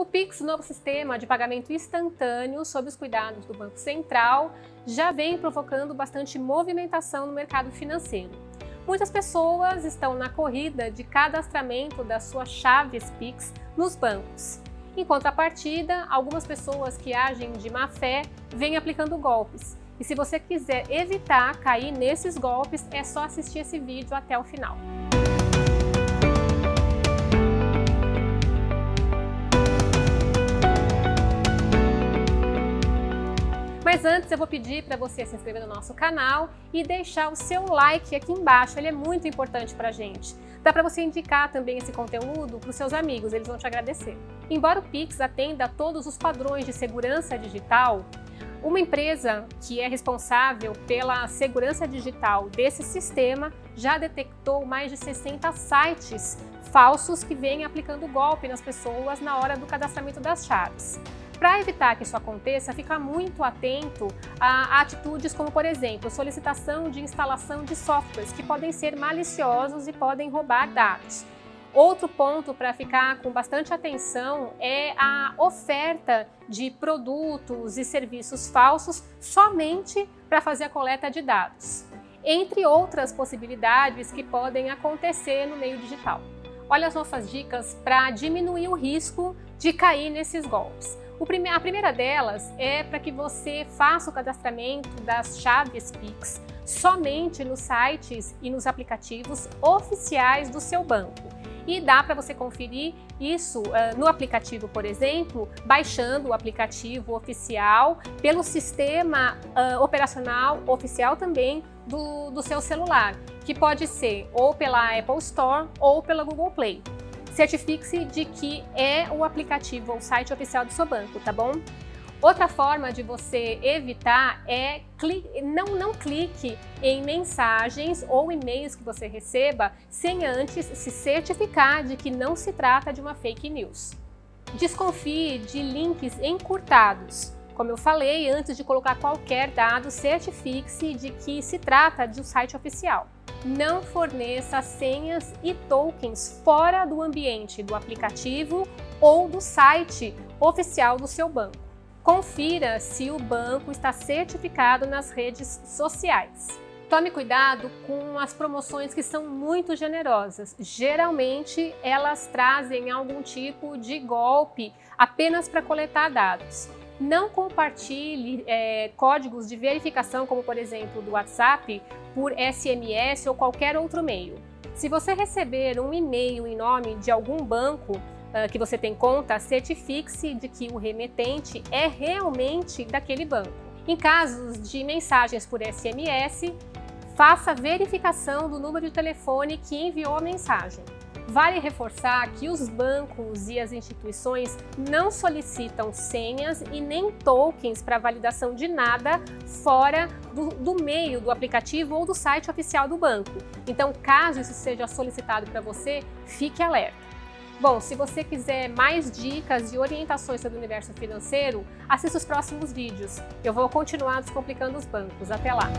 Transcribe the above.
O PIX, novo sistema de pagamento instantâneo sob os cuidados do Banco Central, já vem provocando bastante movimentação no mercado financeiro. Muitas pessoas estão na corrida de cadastramento das suas chaves PIX nos bancos. Em contrapartida, algumas pessoas que agem de má fé vêm aplicando golpes. E se você quiser evitar cair nesses golpes, é só assistir esse vídeo até o final. Mas antes eu vou pedir para você se inscrever no nosso canal e deixar o seu like aqui embaixo, ele é muito importante para a gente. Dá para você indicar também esse conteúdo para os seus amigos, eles vão te agradecer. Embora o PIX atenda a todos os padrões de segurança digital, uma empresa que é responsável pela segurança digital desse sistema já detectou mais de 60 sites falsos que vêm aplicando golpe nas pessoas na hora do cadastramento das chaves. Para evitar que isso aconteça, fica muito atento a atitudes como, por exemplo, solicitação de instalação de softwares que podem ser maliciosos e podem roubar dados. Outro ponto para ficar com bastante atenção é a oferta de produtos e serviços falsos somente para fazer a coleta de dados, entre outras possibilidades que podem acontecer no meio digital. Olha as nossas dicas para diminuir o risco de cair nesses golpes. A primeira delas é para que você faça o cadastramento das chaves PIX somente nos sites e nos aplicativos oficiais do seu banco. E dá para você conferir isso no aplicativo, por exemplo, baixando o aplicativo oficial pelo sistema operacional oficial também do seu celular, que pode ser ou pela Apple Store ou pela Google Play. Certifique-se de que é o aplicativo ou site oficial do seu banco, tá bom? Outra forma de você evitar é não clique em mensagens ou e-mails que você receba sem antes se certificar de que não se trata de uma fake news. Desconfie de links encurtados. Como eu falei, antes de colocar qualquer dado, certifique-se de que se trata de um site oficial. Não forneça senhas e tokens fora do ambiente do aplicativo ou do site oficial do seu banco. Confira se o banco está certificado nas redes sociais. Tome cuidado com as promoções que são muito generosas. Geralmente elas trazem algum tipo de golpe apenas para coletar dados. Não compartilhe códigos de verificação, como por exemplo do WhatsApp, por SMS ou qualquer outro meio. Se você receber um e-mail em nome de algum banco que você tem conta, certifique-se de que o remetente é realmente daquele banco. Em casos de mensagens por SMS, faça a verificação do número de telefone que enviou a mensagem. Vale reforçar que os bancos e as instituições não solicitam senhas e nem tokens para validação de nada fora do meio do aplicativo ou do site oficial do banco. Então, caso isso seja solicitado para você, fique alerta. Bom, se você quiser mais dicas e orientações sobre o universo financeiro, assista os próximos vídeos. Eu vou continuar descomplicando os bancos. Até lá!